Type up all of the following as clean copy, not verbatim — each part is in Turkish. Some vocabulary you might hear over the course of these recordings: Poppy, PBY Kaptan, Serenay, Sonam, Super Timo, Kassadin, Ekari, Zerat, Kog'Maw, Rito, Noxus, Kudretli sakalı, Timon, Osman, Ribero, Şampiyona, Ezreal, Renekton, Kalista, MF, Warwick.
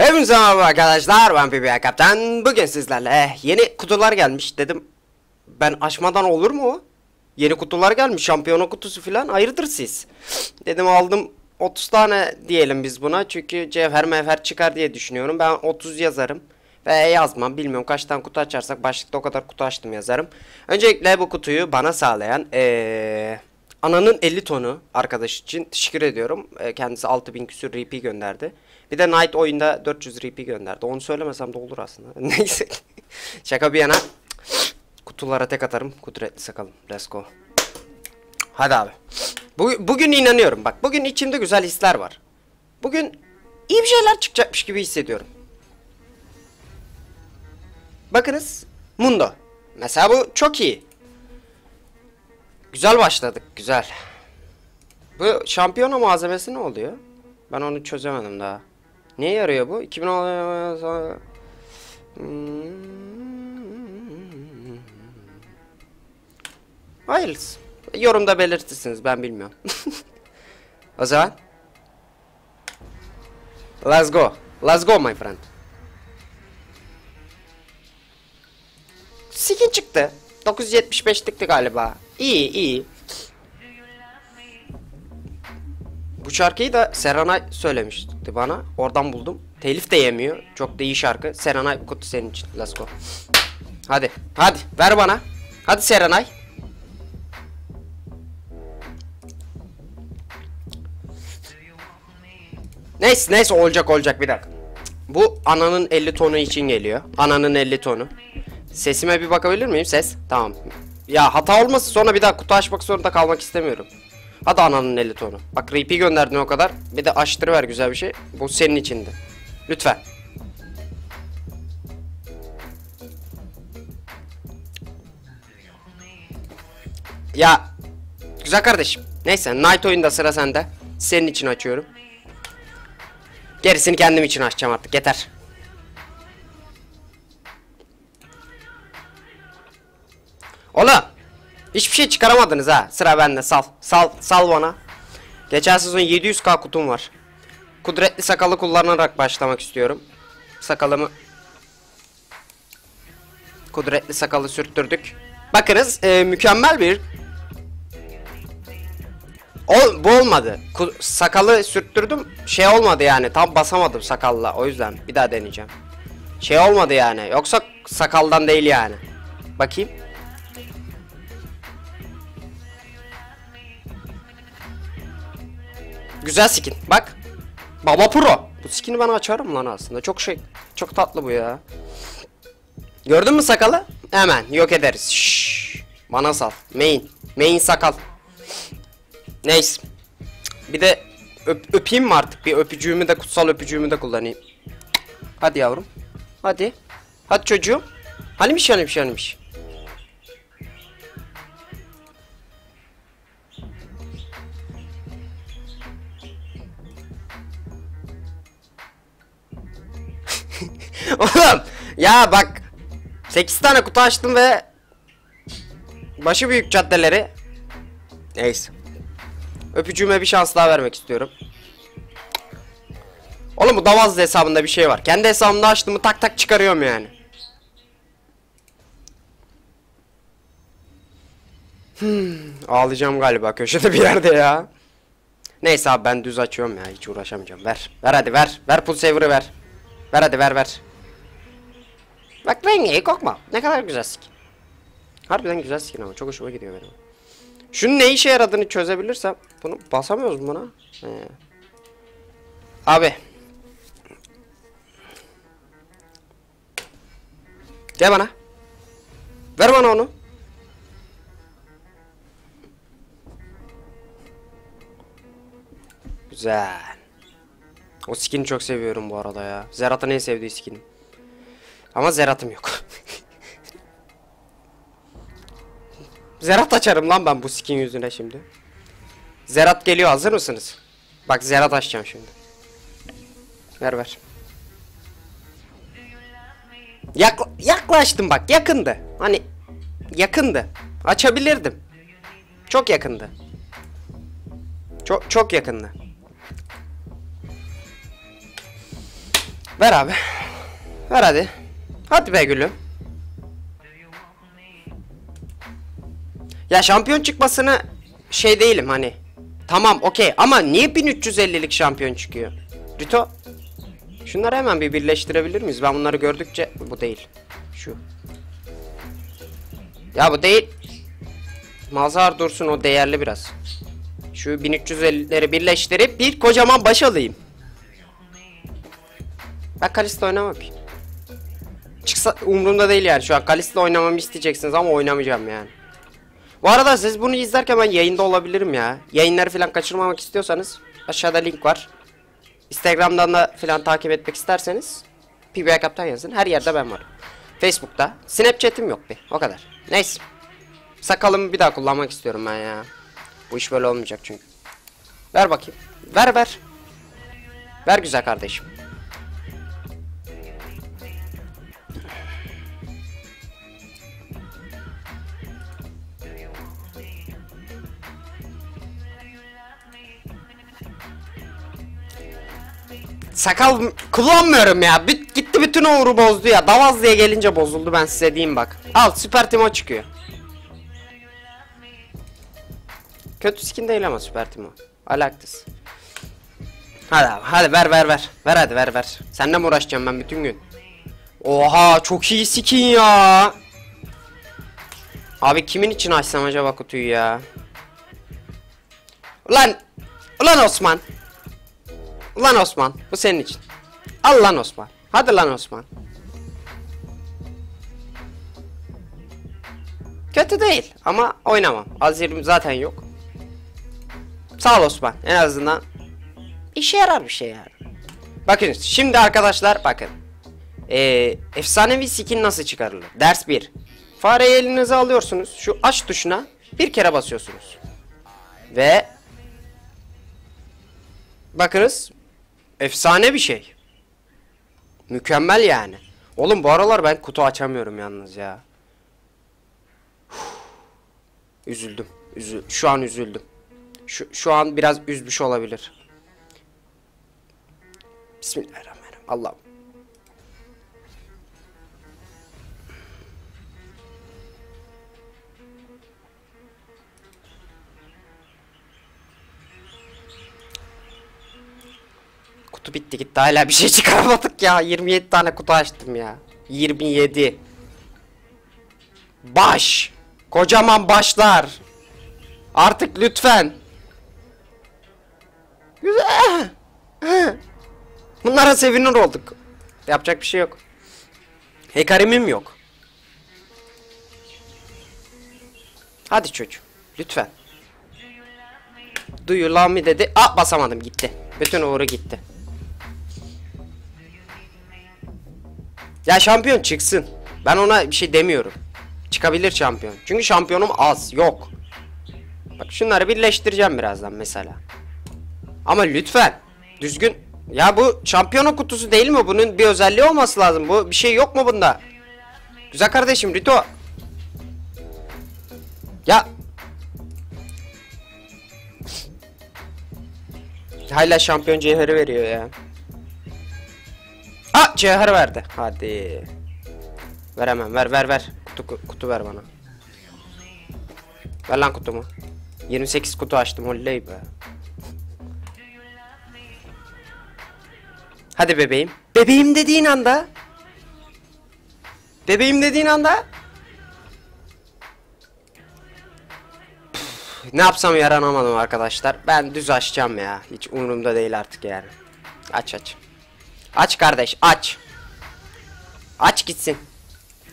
Hepinize merhaba arkadaşlar, ben PBY Kaptan. Bugün sizlerle yeni kutular gelmiş dedim. Ben açmadan olur mu o? Yeni kutular gelmiş, şampiyona kutusu filan, hayırdır siz? Dedim aldım 30 tane diyelim biz buna. Çünkü cevher mevher çıkar diye düşünüyorum. Ben 30 yazarım. Ve yazmam, bilmiyorum kaç tane kutu açarsak, başlıkta o kadar kutu açtım yazarım. Öncelikle bu kutuyu bana sağlayan Ananın 50 tonu arkadaş için teşekkür ediyorum. Kendisi 6000 küsür RP gönderdi. Bir de Night oyunda 400 RP gönderdi. Onu söylemesem de olur aslında. Neyse. Şaka bir yana. Kutulara tek atarım. Kudretli sakalım. Let's go. Hadi abi. Bugün inanıyorum. Bak bugün içimde güzel hisler var. Bugün iyi bir şeyler çıkacakmış gibi hissediyorum. Bakınız. Mundo. Mesela bu çok iyi. Güzel başladık, güzel. Bu şampiyona malzemesi ne oluyor? Ben onu çözemedim daha. Neye yarıyor bu? 2010... Hayırlısı. Yorumda belirtirsiniz, ben bilmiyorum. O zaman let's go. Let's go my friend. Skin çıktı. 975'likti galiba. İyi iyi. Bu şarkıyı da Serenay söylemişti bana. Oradan buldum. Telif de yemiyor. Çok da iyi şarkı. Serenay, bu kutu senin için. Let's go. Hadi. Hadi. Ver bana. Hadi Serenay. Neyse neyse, olacak olacak, bir dakika. Bu ananın 50 tonu için geliyor. Ananın 50 tonu. Sesime bir bakabilir miyim? Ses. Tamam. Ya hata olmasın, sonra bir daha kutu açmak zorunda kalmak istemiyorum. Hadi ananın 50 tonu. Bak RP gönderdin o kadar. Bir de açtırıver güzel bir şey. Bu senin içindi. Lütfen. Ya. Güzel kardeşim. Neyse Night oyunda sıra sende. Senin için açıyorum. Gerisini kendim için açacağım artık, yeter. Ola, hiçbir şey çıkaramadınız ha. Sıra bende, sal bana. Geçen sezon 700k kutum var. Kudretli sakalı kullanarak başlamak istiyorum. Sakalımı, kudretli sakalı sürttürdük. Bakınız mükemmel bir bu olmadı. Sakalı sürttürdüm, şey olmadı yani, tam basamadım sakalla, o yüzden bir daha deneyeceğim. Şey olmadı yani, yoksa sakaldan değil yani. Bakayım. Güzel skin. Bak. Baba pro. Bu skin'i ben açarım lan aslında. Çok şey. Çok tatlı bu ya. Gördün mü sakalı? Hemen yok ederiz. Şşş. Bana sal. Main. Main sakal. Neyse. Bir de öpeyim mi artık? Bir öpücüğümü de, kutsal öpücüğümü de kullanayım. Hadi yavrum. Hadi. Hadi çocuğum. Hanimiş hanimiş hanimiş. Oğlum ya bak, 8 tane kutu açtım ve başı büyük caddeleri. Neyse. Öpücüğüme bir şans daha vermek istiyorum. Oğlum bu Davazlı hesabında bir şey var. Kendi hesabımda açtığımı tak tak çıkarıyorum yani. Ağlayacağım galiba köşede bir yerde ya. Neyse abi ben düz açıyorum ya, hiç uğraşamayacağım. Ver. Ver hadi ver. Ver pull saver'ı ver. Ver hadi ver ver. Bak rengi Kog'Maw. Ne kadar güzel skin. Harbiden güzel skin ama çok hoşuma gidiyor benim. Şunun ne işe yaradığını çözebilirsem. Bunu basamıyoruz mu buna? Abi. Gel bana. Ver bana onu. Güzel. O skin'i çok seviyorum bu arada ya. Zerat'ın en sevdiği skin. Ama Zerat'ım yok. Zerat açarım lan ben bu skin yüzüne şimdi. Zerat geliyor, hazır mısınız? Bak Zerat açacağım şimdi. Ver ver. Yaklaştım bak, yakındı. Hani yakındı. Açabilirdim. Çok yakındı. Çok yakındı. Ver abi. Ver hadi. Hadi be gülüm. Ya şampiyon çıkmasını şey değilim hani. Tamam okey ama niye 1350'lik şampiyon çıkıyor? Rito. Şunları hemen bir birleştirebilir miyiz? Ben bunları gördükçe... Bu değil. Şu. Ya bu değil. Mazhar dursun, o değerli biraz. Şu 1350'leri birleştirip bir kocaman baş alayım. Ben Kalista oynamam. Çıksa umurumda değil yani şu an. Kalista oynamamı isteyeceksiniz ama oynamayacağım yani. Bu arada siz bunu izlerken ben yayında olabilirim ya. Yayınları falan kaçırmamak istiyorsanız aşağıda link var. Instagram'dan da falan takip etmek isterseniz PBY Kaptan yazın. Her yerde ben varım. Facebook'ta. Snapchat'im yok bir. O kadar. Neyse. Sakalımı bir daha kullanmak istiyorum ben ya. Bu iş böyle olmayacak çünkü. Ver bakayım. Ver ver. Ver güzel kardeşim. Sakal kullanmıyorum ya. Gitti bütün uğru bozdu ya. Davaz diye gelince bozuldu, ben size diyeyim bak. Al, Super Timo çıkıyor. Kötü skin değil ama Super Timo. Alaktız. Hadi abi, hadi ver ver ver. Ver hadi ver ver. Seninle mi uğraşacağım ben bütün gün? Oha çok iyi skin ya. Abi kimin için açsam acaba kutuyu ya? Ulan. Ulan Osman. Lan Osman, bu senin için. Al lan Osman. Hadi lan Osman. Kötü değil ama oynamam. Az yerim zaten yok. Sağ ol Osman. En azından işe yarar bir şey yani. Bakın şimdi arkadaşlar bakın. Efsanevi skin nasıl çıkarılır? Ders 1. Fareyi elinize alıyorsunuz. Şu aç tuşuna bir kere basıyorsunuz. Ve bakınız. Efsane bir şey. Mükemmel yani. Oğlum bu aralar ben kutu açamıyorum yalnız ya. Üzüldüm. Şu an üzüldüm. Şu an biraz üzmüş olabilir. Bismillahirrahmanirrahim. Allah'ım. Kutu bitti gitti, hala bir şey çıkarmadık ya. 27 tane kutu açtım ya. 27 baş, kocaman başlar artık lütfen. Güzel, bunlara sevinir olduk, yapacak bir şey yok. Ekarimim yok. Hadi çocuğum lütfen. Do you love me dedi. Ah, basamadım, gitti bütün uğru gitti. Ya şampiyon çıksın. Ben ona bir şey demiyorum. Çıkabilir şampiyon. Çünkü şampiyonum az. Yok. Bak şunları birleştireceğim birazdan mesela. Ama lütfen. Düzgün. Ya bu şampiyona kutusu değil mi? Bunun bir özelliği olması lazım. Bu bir şey yok mu bunda? Güzel kardeşim Rito. Ya. Hala şampiyon cevheri veriyor ya. Ah, cevher verdi. Hadi. Ver hemen, ver ver ver. Kutu ver bana. Ver lan kutumu. 28 kutu açtım, oley be. Hadi bebeğim. Bebeğim dediğin anda. Bebeğim dediğin anda. Puh, ne yapsam yaranamadım arkadaşlar. Ben düz açacağım ya. Hiç umurumda değil artık yani. Aç aç. Aç kardeş aç. Aç gitsin.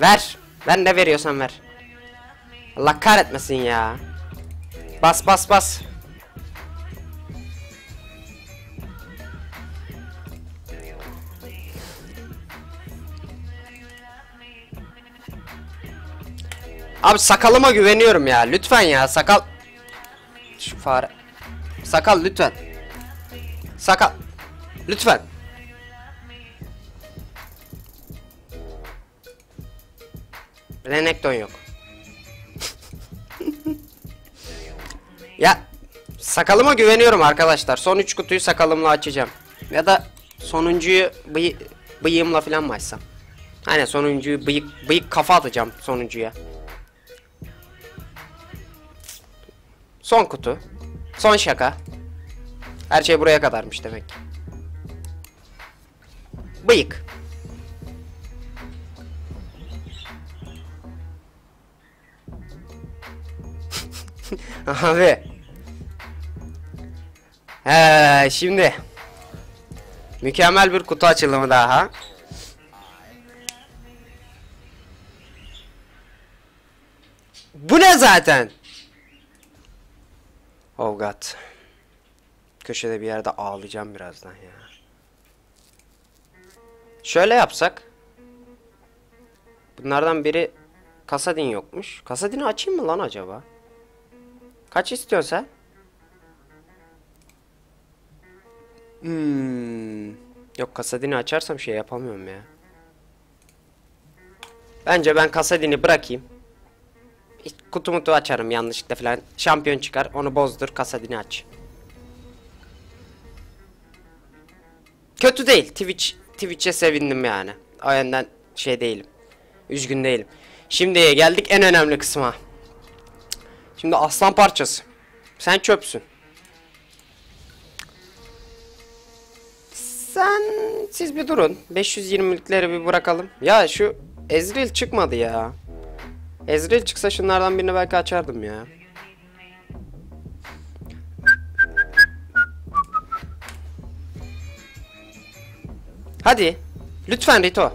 Ver. Ver ne veriyorsan ver. Allah kahretmesin ya. Bas bas bas. Abi sakalıma güveniyorum ya. Lütfen ya sakal. Şu fare. Sakal lütfen. Sakal. Lütfen. Renekton yok. Ya sakalıma güveniyorum arkadaşlar. Son 3 kutuyu sakalımla açacağım. Ya da sonuncuyu bıyığımla falan mı açsam? Hani sonuncuyu bıyık kafa atacağım sonuncuya. Son kutu. Son şaka. Her şey buraya kadarmış demek. Bıyık. Abi. Şimdi. Mükemmel bir kutu açılımı daha. Bu ne zaten? Oh God. Köşede bir yerde ağlayacağım birazdan ya. Şöyle yapsak. Bunlardan biri Kassadin yokmuş. Kassadin'i açayım mı lan acaba? Kaç istiyorsun sen? Yok, Kassadin'i açarsam şey yapamıyorum ya. Bence ben Kassadin'i bırakayım. Kutu mutu açarım yanlışlıkla falan. Şampiyon çıkar, onu bozdur, Kassadin'i aç. Kötü değil. Twitch'e sevindim yani. O yönden şey değilim. Üzgün değilim. Şimdi geldik en önemli kısma. Şimdi aslan parçası. Sen çöpsün. Siz bir durun. 520'likleri bir bırakalım. Ya şu Ezreal çıkmadı ya. Ezreal çıksa şunlardan birini belki açardım ya. Hadi. Lütfen Rito.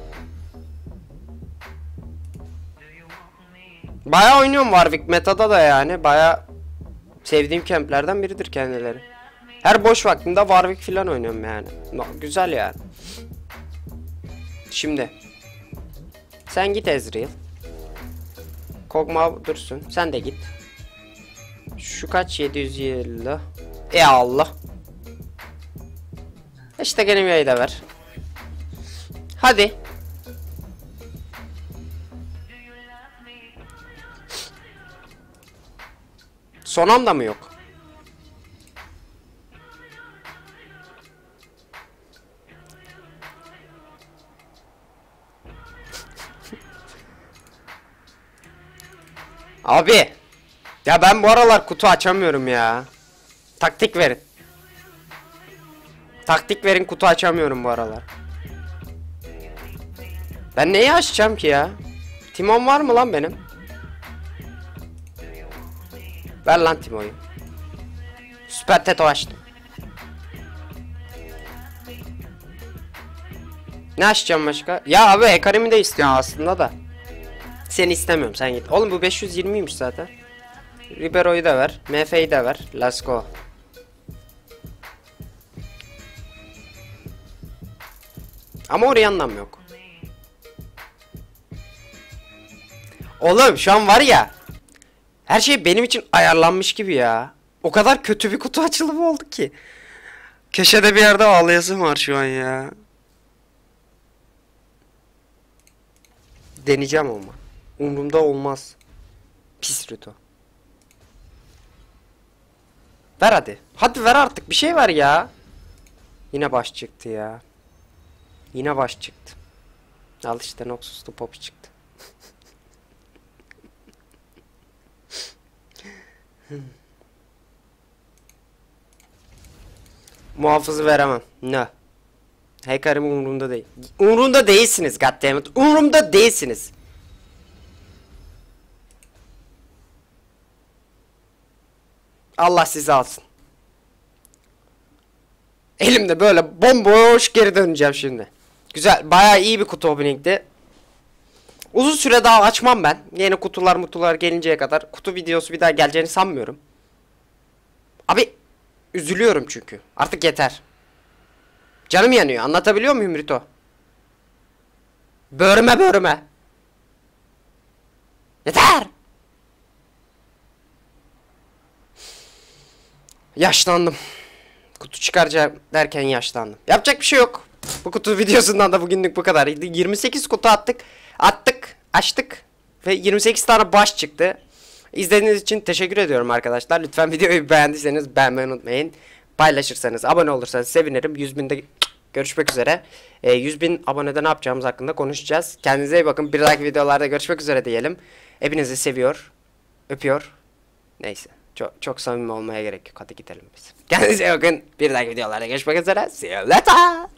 Bayağı oynuyorum Warwick metada da yani. Bayağı sevdiğim kemplerden biridir kendileri. Her boş vaktimde Warwick filan oynuyorum yani. No, güzel yani. Şimdi. Sen git Ezreal. Kog'Maw dursun. Sen de git. Şu kaç? 750. Ya Allah. İşte gelin yayı da ver. Hadi. Sonam da mı yok? Abi. Ya ben bu aralar kutu açamıyorum ya. Taktik verin. Taktik verin, kutu açamıyorum bu aralar. Ben neyi açacağım ki ya? Timon var mı lan benim? Ver lan Timo'yu. Super Teto açtım. Ne açacağım başka? Ya abi Ekari'mi de istiyor aslında da. Seni istemiyorum, sen git. Oğlum bu 520'ymiş zaten. Ribero'yu da ver. MF'yi de ver. Let's go. Ama oraya anlam yok. Oğlum şu an var ya. Her şey benim için ayarlanmış gibi ya. O kadar kötü bir kutu açılımı oldu ki. Köşede bir yerde ağlayasım var şu an ya. Deneyeceğim ama. Umrumda olmaz. Pis Rito. Ver hadi. Hadi ver artık, bir şey ver ya. Yine baş çıktı ya. Yine baş çıktı. Al işte, Noxus'lu Poppy çıktı. Muhafızı veremem. Ne? Hekarim umurumda değil. Umurumda değilsiniz goddammit. Umurumda değilsiniz. Allah sizi alsın. Elimde böyle bomboş geri döneceğim şimdi. Güzel, bayağı iyi bir kutu opening'di. Uzun süre daha açmam ben. Yeni kutular mutular gelinceye kadar. Kutu videosu bir daha geleceğini sanmıyorum. Abi üzülüyorum çünkü. Artık yeter. Canım yanıyor. Anlatabiliyor muyum Rito? Börme börme. Yeter. Yaşlandım. Kutu çıkaracağım derken yaşlandım. Yapacak bir şey yok. Bu kutu videosundan da bugünlük bu kadar. 28 kutu attık. Açtık ve 28 tane baş çıktı. İzlediğiniz için teşekkür ediyorum arkadaşlar. Lütfen videoyu beğendiyseniz beğenmeyi unutmayın. Paylaşırsanız, abone olursanız sevinirim. 100.000'de Görüşmek üzere. 100.000 abonede ne yapacağımız hakkında konuşacağız. Kendinize iyi bakın. Bir dahaki videolarda görüşmek üzere diyelim. Hepinizi seviyor. Öpüyor. Neyse. Çok samimi olmaya gerek yok. Hadi gidelim biz. Kendinize iyi bakın. Bir dahaki videolarda görüşmek üzere. See you later.